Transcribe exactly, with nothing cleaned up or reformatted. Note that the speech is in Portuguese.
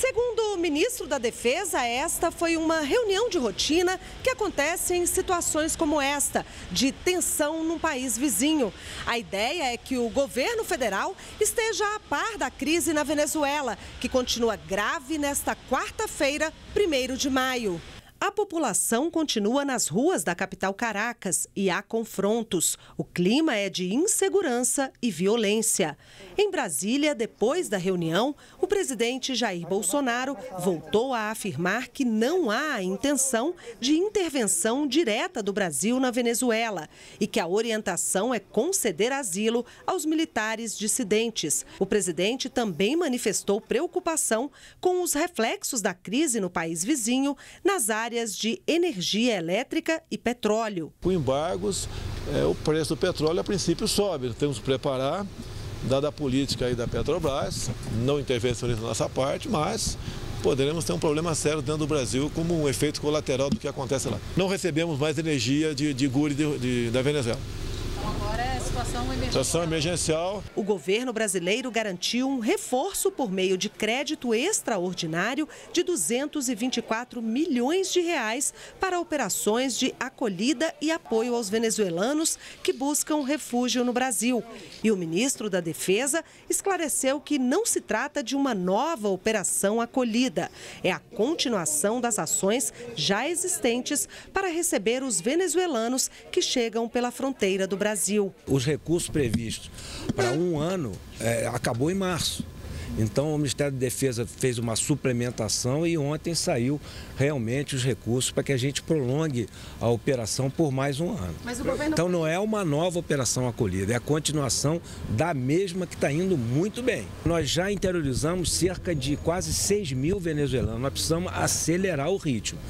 Segundo o ministro da Defesa, esta foi uma reunião de rotina que acontece em situações como esta, de tensão num país vizinho. A ideia é que o governo federal esteja a par da crise na Venezuela, que continua grave nesta quarta-feira, primeiro de maio. A população continua nas ruas da capital Caracas e há confrontos. O clima é de insegurança e violência. Em Brasília, depois da reunião, o presidente Jair Bolsonaro voltou a afirmar que não há a intenção de intervenção direta do Brasil na Venezuela e que a orientação é conceder asilo aos militares dissidentes. O presidente também manifestou preocupação com os reflexos da crise no país vizinho nas áreas de energia elétrica e petróleo. Com embargos, é, o preço do petróleo a princípio sobe. Temos que preparar, dada a política aí da Petrobras, não intervencionista da nossa parte, mas poderemos ter um problema sério dentro do Brasil como um efeito colateral do que acontece lá. Não recebemos mais energia de, de Guri de, de, da Venezuela. Agora é situação emergencial. situação emergencial. O governo brasileiro garantiu um reforço por meio de crédito extraordinário de duzentos e vinte e quatro milhões de reais para operações de acolhida e apoio aos venezuelanos que buscam refúgio no Brasil. E o ministro da Defesa esclareceu que não se trata de uma nova operação acolhida. É a continuação das ações já existentes para receber os venezuelanos que chegam pela fronteira do Brasil. Brasil. Os recursos previstos para um ano é, acabou em março. Então o Ministério da Defesa fez uma suplementação e ontem saiu realmente os recursos para que a gente prolongue a operação por mais um ano. Mas o governo... Então não é uma nova operação acolhida, é a continuação da mesma que está indo muito bem. Nós já interiorizamos cerca de quase seis mil venezuelanos, nós precisamos acelerar o ritmo.